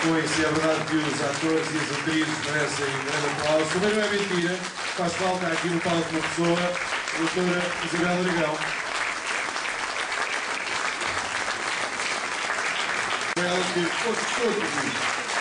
Pois é verdade que os atores e as atrizes merecem um grande aplauso. Também não é mentira, faz falta aqui no palco uma pessoa, a doutora Isabel Arião. Foi ela que conquistou tudo isto.